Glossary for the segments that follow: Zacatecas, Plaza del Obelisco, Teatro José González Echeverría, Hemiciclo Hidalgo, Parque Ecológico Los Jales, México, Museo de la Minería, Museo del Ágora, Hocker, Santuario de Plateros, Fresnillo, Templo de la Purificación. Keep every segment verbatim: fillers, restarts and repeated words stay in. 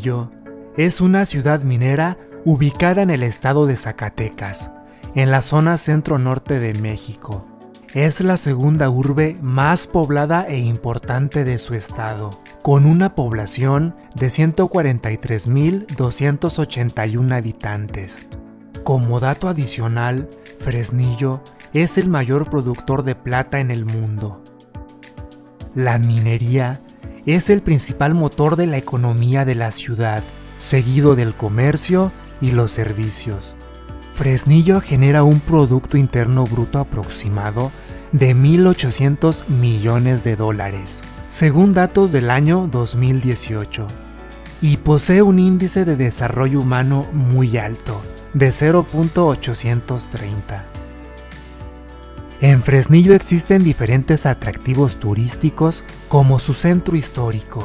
Fresnillo es una ciudad minera ubicada en el estado de Zacatecas, en la zona centro-norte de México. Es la segunda urbe más poblada e importante de su estado, con una población de ciento cuarenta y tres mil doscientos ochenta y uno habitantes. Como dato adicional, Fresnillo es el mayor productor de plata en el mundo. La minería es el principal motor de la economía de la ciudad, seguido del comercio y los servicios. Fresnillo genera un Producto Interno Bruto aproximado de mil ochocientos millones de dólares, según datos del año dos mil dieciocho, y posee un índice de desarrollo humano muy alto, de cero punto ochocientos treinta. En Fresnillo existen diferentes atractivos turísticos como su centro histórico,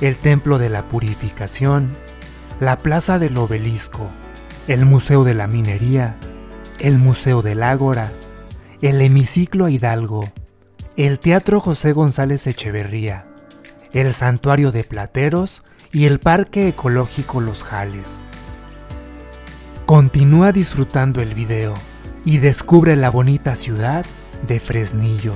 el Templo de la Purificación, la Plaza del Obelisco, el Museo de la Minería, el Museo del Ágora, el Hemiciclo Hidalgo, el Teatro José González Echeverría, el Santuario de Plateros y el Parque Ecológico Los Jales. Continúa disfrutando el video y descubre la bonita ciudad de Fresnillo.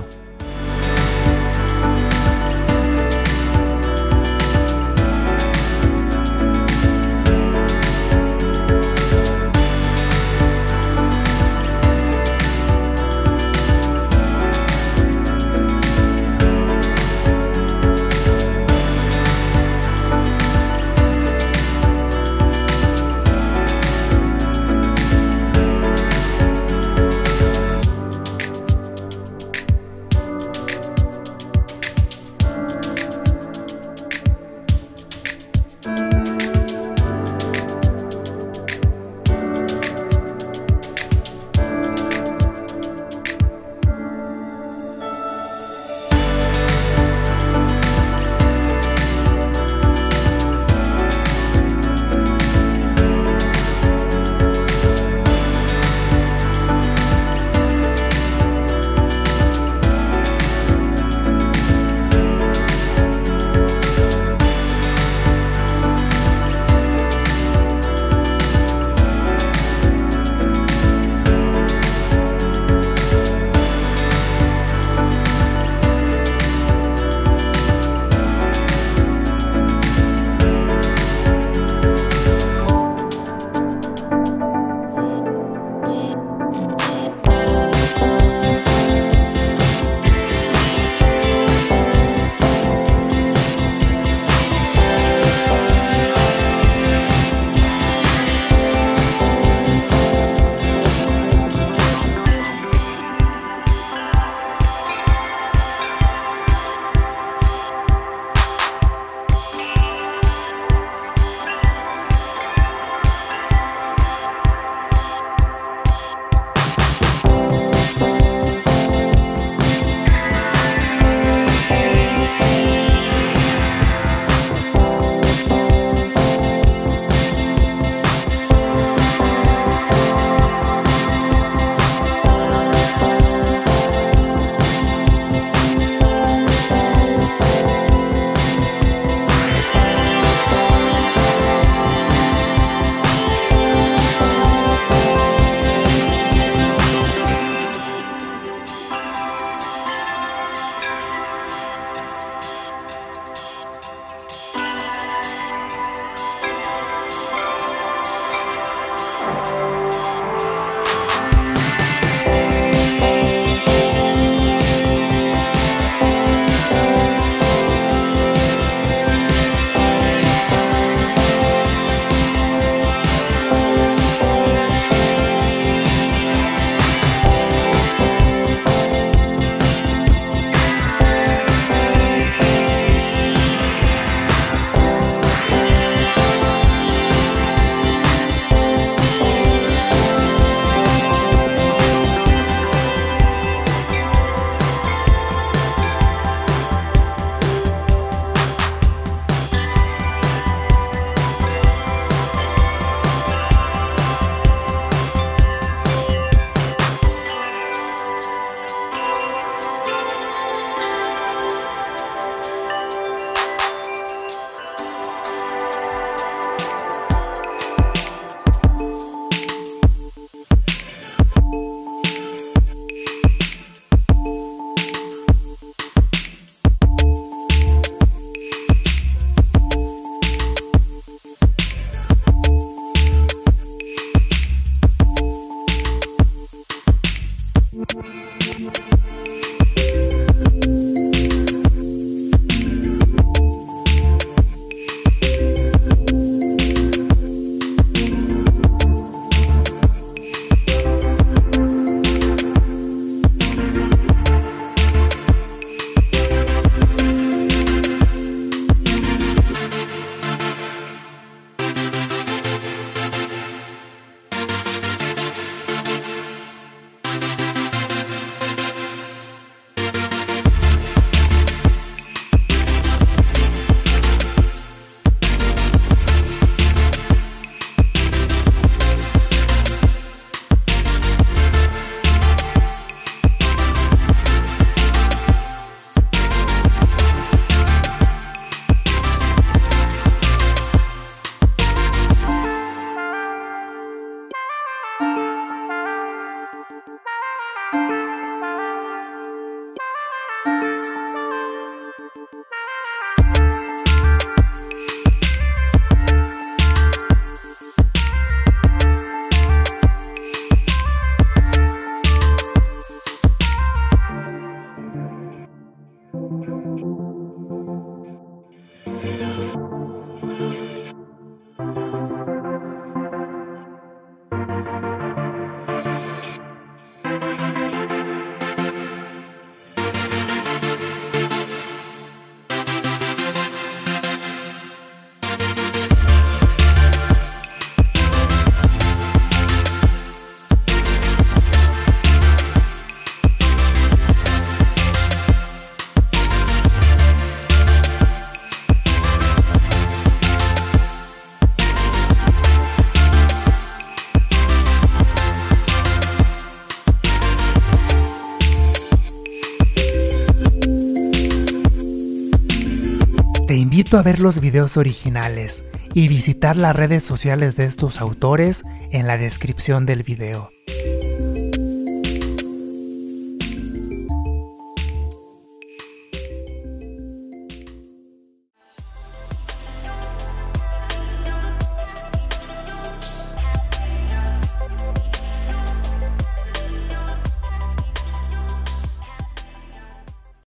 invito a ver los videos originales y visitar las redes sociales de estos autores en la descripción del video.